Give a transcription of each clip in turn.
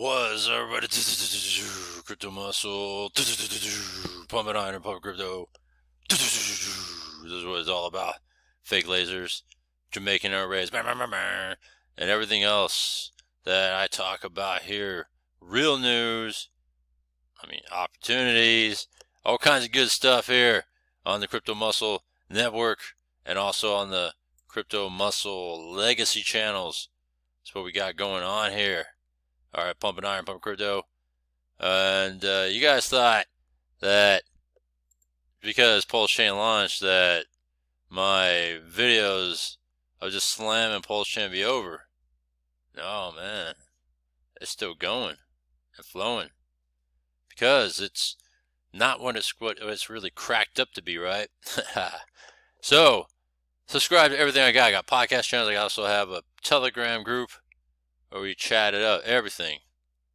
What's everybody? Crypto Muscle. Pumping iron and pump crypto. This is what it's all about. Fake lasers, Jamaican arrays, and everything else that I talk about here. Real news, I mean opportunities, all kinds of good stuff here on the Crypto Muscle Network and also on the Crypto Muscle Legacy channels. That's what we got going on here. All right, pumping iron, pumping crypto. And you guys thought that because Pulse Chain launched that my videos of just slamming Pulse Chain be over. No, man. It's still going and flowing. Because it's not what it's really cracked up to be, right? So, subscribe to everything I got. I got podcast channels. I also have a Telegram group where we chat it up, everything.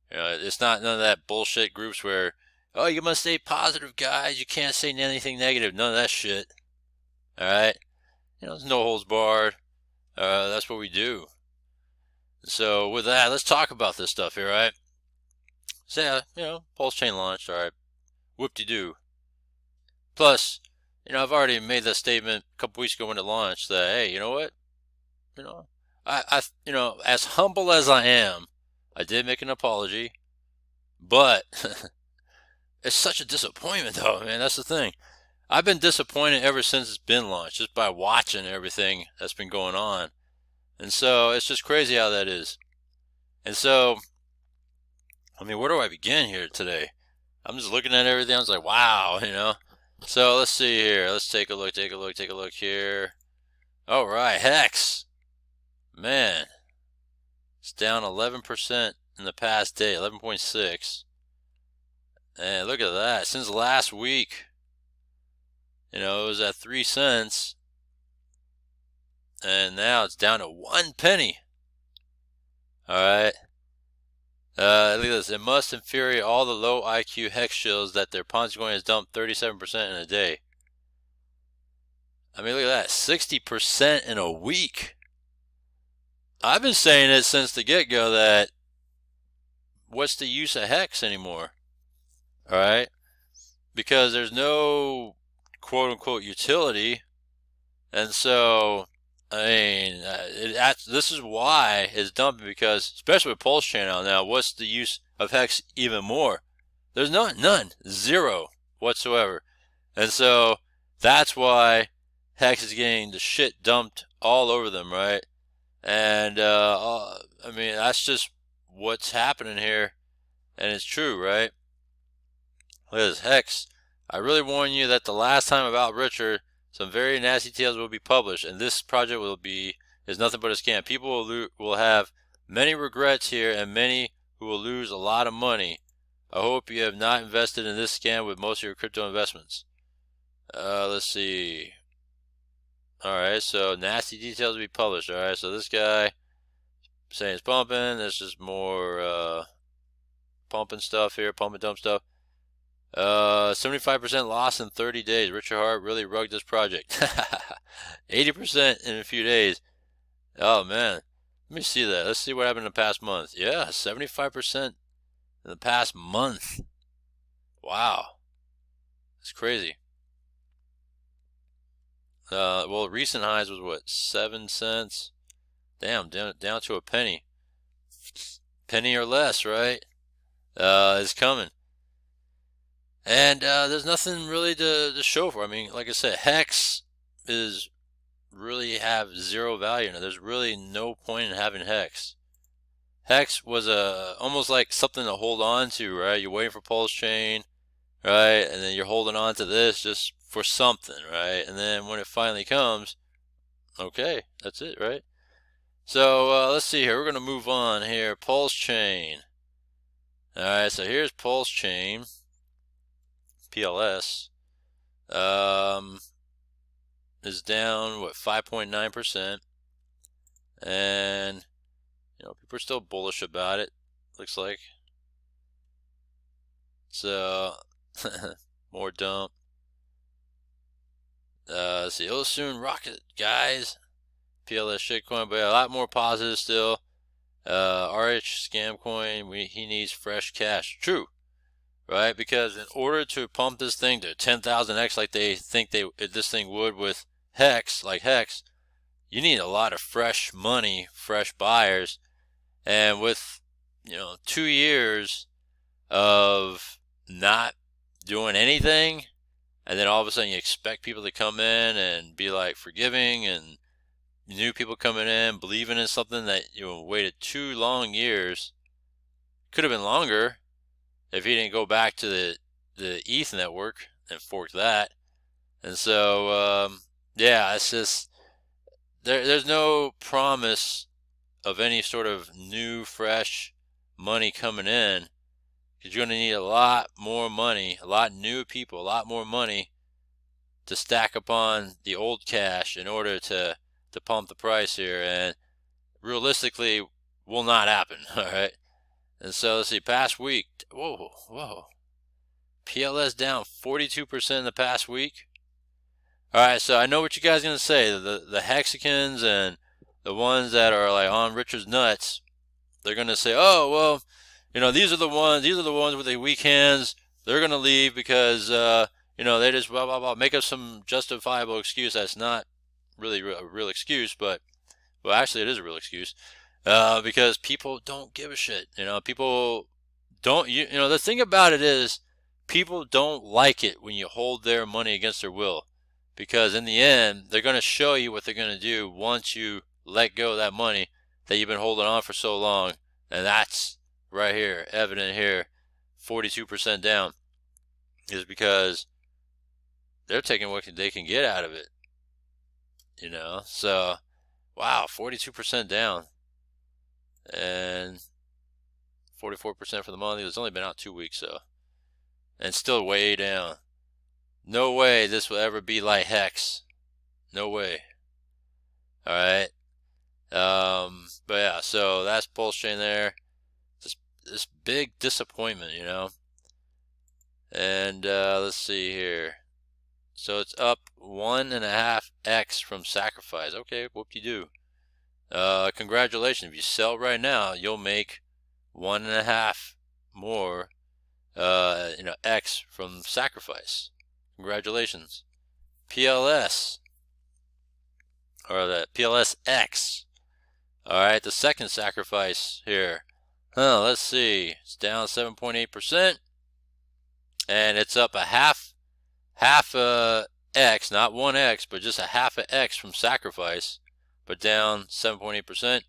You know, it's not none of that bullshit groups where, oh, you must stay positive, guys. You can't say anything negative. None of that shit. All right? You know, there's no holds barred. That's what we do. So, with that, let's talk about this stuff here, right? So, yeah, you know, Pulse Chain launched, all right. Whoop-de-doo. Plus, you know, I've already made that statement a couple weeks ago when it launched that, hey, you know what? You know, I as humble as I am, I did make an apology, but it's such a disappointment, though, man. That's the thing. I've been disappointed ever since it's been launched, just by watching everything that's been going on. And so it's just crazy how that is. And so, I mean, where do I begin here today? I'm just looking at everything. I was like, wow, you know. So let's see here. Let's take a look here. All right, Hex. Man, it's down 11% in the past day, 11.6. And look at that. Since last week, you know, it was at 3 cents. And now it's down to 1 penny. All right. Look at this. It must infuriate all the low IQ hex shills that their Ponzi coin has dumped 37% in a day. I mean, look at that. 60% in a week. I've been saying it since the get-go that what's the use of hex anymore? All right. Because there's no quote-unquote utility. And so, I mean, this is why it's dumping, because, especially with Pulse Chain out now, what's the use of Hex even more? There's none, zero whatsoever. And so that's why Hex is getting the shit dumped all over them, right? And, I mean, that's just what's happening here, and it's true, right? Look at this, Hex. I really warn you that the last time about Richard, some very nasty tales will be published, and this project is nothing but a scam. People will have many regrets here, and many who will lose a lot of money. I hope you have not invested in this scam with most of your crypto investments. Let's see. All right, so nasty details will be published. All right, so this guy saying it's pumping. There's just more pumping stuff here, pump and dump stuff. 75% loss in 30 days. Richard Hart really rugged this project. 80% in a few days. Oh, man. Let me see that. Let's see what happened in the past month. Yeah, 75% in the past month. Wow. That's crazy. Well, recent highs was what? 7 cents? Damn, down to a penny. Penny or less, right? It's coming. And there's nothing really to show for. I mean, like I said, Hex is really have zero value now. There's really no point in having Hex. Hex was almost like something to hold on to, right? You're waiting for Pulse Chain, right? And then you're holding on to this just for something, right? And then when it finally comes, okay, that's it, right? So let's see here. We're going to move on here. Pulse Chain. All right, so here's Pulse Chain. PLS is down, what, 5.9%, and you know people are still bullish about it, looks like. So more dump. Let's see, it'll soon rocket, guys. PLS shitcoin, but a lot more positive still. RH scam coin, he needs fresh cash. True, right? Because in order to pump this thing to 10,000x like they think this thing would with Hex, you need a lot of fresh money, fresh buyers. And with, you know, 2 years of not doing anything, and then all of a sudden you expect people to come in and be like forgiving, and new people coming in believing in something that you waited 2 long years, could have been longer if he didn't go back to the ETH network and fork that. And so yeah, it's just there's no promise of any sort of new fresh money coming in, because you're going to need a lot more money, a lot new people, a lot more money to stack upon the old cash in order to pump the price here, and realistically will not happen. All right, and so let's see, past week, whoa, PLS down 42% in the past week. All right, so I know what you guys are gonna say, the hexicans and the ones that are like on Richard's nuts, they're gonna say, oh well, you know, these are the ones with the weak hands, they're gonna leave because you know, they just blah blah blah, make up some justifiable excuse that's not really a real excuse, but well, actually it is a real excuse, because people don't give a shit. You know, people don't, you know, the thing about it is people don't like it when you hold their money against their will, because in the end they're going to show you what they're going to do once you let go of that money that you've been holding on for so long. And that's right here, evident here, 42% down, is because they're taking what they can get out of it. You know, so wow, 42% down and 44% for the month. It's only been out 2 weeks, so, and still way down. No way this will ever be like Hex. No way. All right. But yeah, so that's Pulse Chain there. This big disappointment, you know. And let's see here. So it's up 1.5x from sacrifice. Okay, whoop-de-doo. Congratulations. If you sell right now, you'll make 1.5 more, you know, x from sacrifice. Congratulations. PLS, or the PLSX. All right, the second sacrifice here. Huh, let's see. It's down 7.8%, and it's up half a x, not 1x, but just a half a x from sacrifice, but down 7.8%.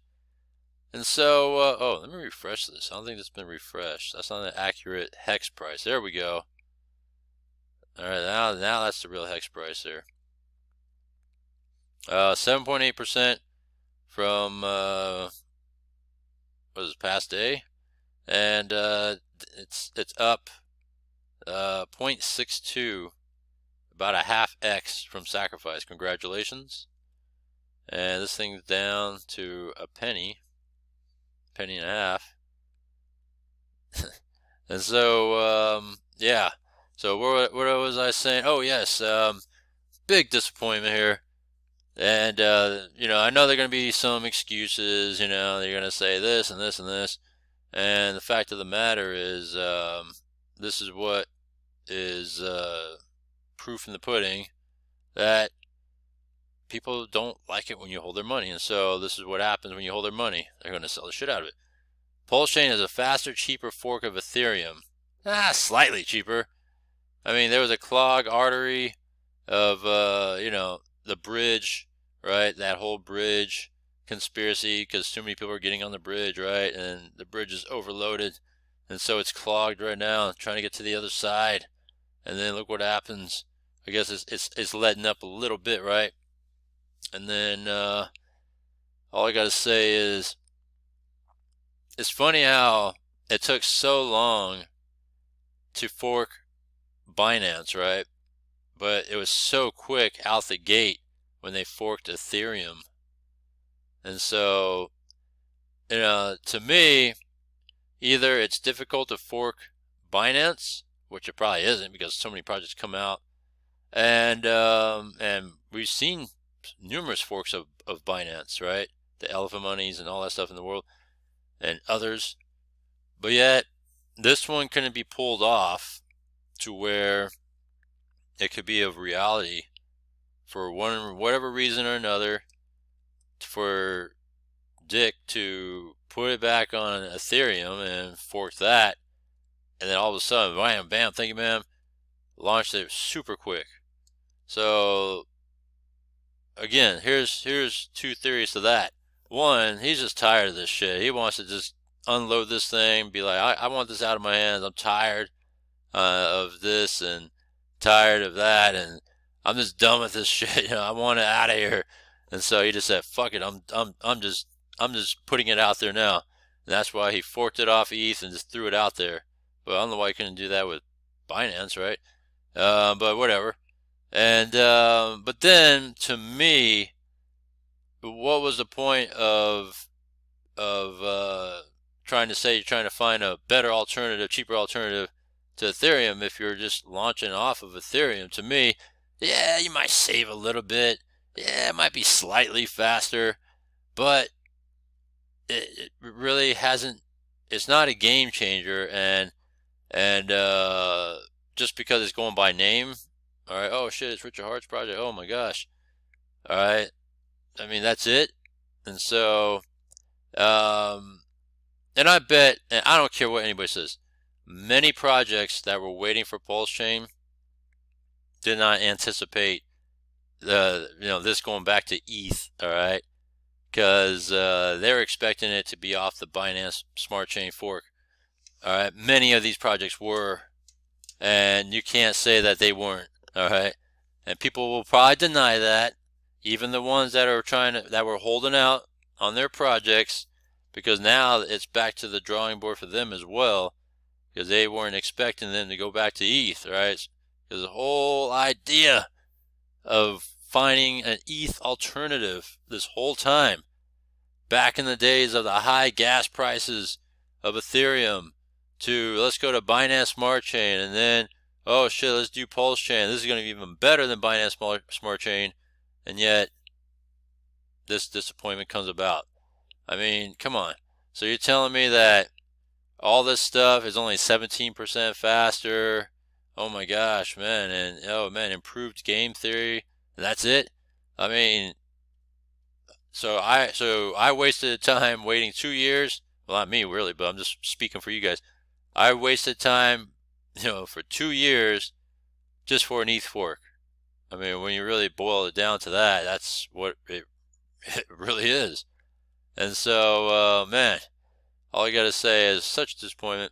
And so oh, let me refresh this. I don't think it's been refreshed. That's not an accurate Hex price. There we go. All right, now that's the real Hex price there. 7.8% from what is it, past day, and it's up 0.62, about a half x from sacrifice. Congratulations. And this thing's down to a penny and a half. And so yeah, so what was I saying? Oh yes, big disappointment here. And you know, I know there are going to be some excuses, you know, they're going to say this and this and this, and the fact of the matter is this is what is proof in the pudding that people don't like it when you hold their money. And so this is what happens when you hold their money. They're going to sell the shit out of it. Pulse Chain is a faster, cheaper fork of Ethereum. Slightly cheaper. I mean, there was a clogged artery of you know, the bridge, right? That whole bridge conspiracy, because too many people are getting on the bridge, right? And the bridge is overloaded, and so it's clogged right now, trying to get to the other side. And then look what happens. I guess it's letting up a little bit, right? And then all I gotta say is, it's funny how it took so long to fork Binance, right? But it was so quick out the gate when they forked Ethereum. And so, you know, to me, either it's difficult to fork Binance, which it probably isn't, because so many projects come out, and we've seen numerous forks of Binance, right? The elephant monies and all that stuff in the world. and others. But yet, this one couldn't be pulled off to where it could be of reality for one, whatever reason or another, for Dick to put it back on Ethereum and fork that, and then all of a sudden, bam, bam, thank you, ma'am, launched it super quick. So again, here's two theories to that. One, he's just tired of this shit. He wants to just unload this thing, be like, I want this out of my hands. I'm tired of this and tired of that, and I'm just done with this shit. You know, I want it out of here. And so he just said, fuck it. I'm just putting it out there now. And that's why he forked it off ETH and just threw it out there. But I don't know why he couldn't do that with Binance, right? But whatever. And but then, to me, what was the point of trying to say you're trying to find a better alternative, cheaper alternative to Ethereum if you're just launching off of Ethereum? To me, yeah, you might save a little bit. Yeah, it might be slightly faster, but it really hasn't. It's not a game changer, and just because it's going by name, all right. Oh shit, it's Richard Hart's project. Oh my gosh, all right. I mean, that's it. And so, and I bet, and I don't care what anybody says, many projects that were waiting for Pulse Chain did not anticipate this going back to ETH, all right, because they're expecting it to be off the Binance Smart Chain fork, all right. Many of these projects were, and you can't say that they weren't, all right. And people will probably deny that, even the ones that are that were holding out on their projects, because now it's back to the drawing board for them as well, because they weren't expecting them to go back to ETH, right? Because the whole idea of finding an ETH alternative this whole time, back in the days of the high gas prices of Ethereum, to let's go to Binance Smart Chain, and then, oh shit, let's do Pulse Chain. This is going to be even better than Binance Smart Chain, and yet this disappointment comes about. I mean, come on. So you're telling me that all this stuff is only 17% faster? Oh my gosh, man. And oh man, improved game theory, and that's it? I mean, so I wasted time waiting 2 years. Well, not me really, but I'm just speaking for you guys. I wasted time, you know, for 2 years just for an ETH fork. I mean, when you really boil it down to that, that's what it really is. And so, man, all I got to say is such disappointment.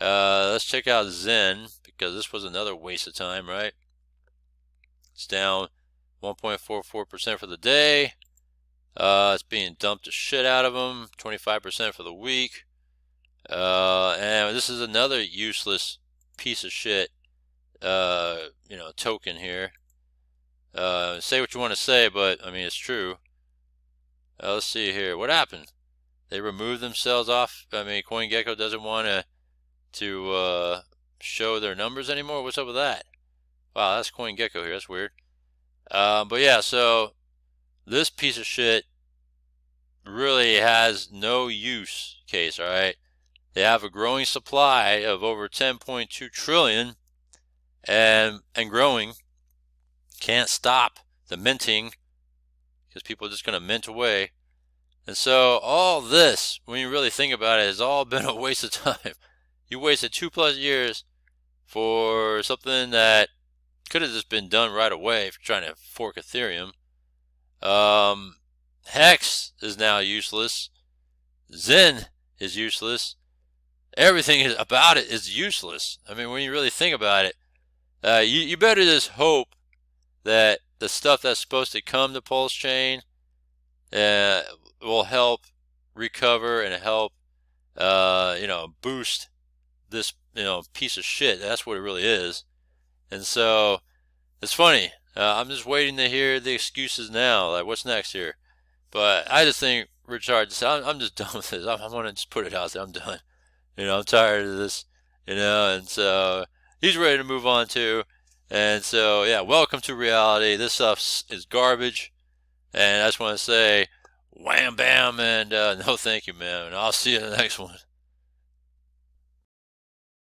Let's check out Xen, because this was another waste of time, right? It's down 1.44% for the day. It's being dumped the shit out of them, 25% for the week. And this is another useless piece of shit, you know, token here. Say what you want to say, but I mean, it's true. Let's see here. What happened? They removed themselves off. I mean, CoinGecko doesn't want to show their numbers anymore. What's up with that? Wow, that's CoinGecko here. That's weird. But yeah, so this piece of shit really has no use case, all right? They have a growing supply of over 10.2 trillion and growing. Can't stop the minting, because people are just going to mint away. And so all this, when you really think about it, has all been a waste of time. You wasted 2+ years for something that could have just been done right away if you're trying to fork Ethereum. Hex is now useless. Xen is useless. Everything about it is useless. I mean, when you really think about it, you better just hope that the stuff that's supposed to come to Pulse Chain will help recover and help, you know, boost this, you know, piece of shit. That's what it really is. And so it's funny. I'm just waiting to hear the excuses now. Like, what's next here? But I just think Richard said, I'm just done with this. I want to just put it out there. I'm done. You know, I'm tired of this. You know, and so he's ready to move on too. And so, yeah, welcome to reality. This stuff is garbage. And I just want to say, Wham, bam, and no thank you, man. I'll see you in the next one.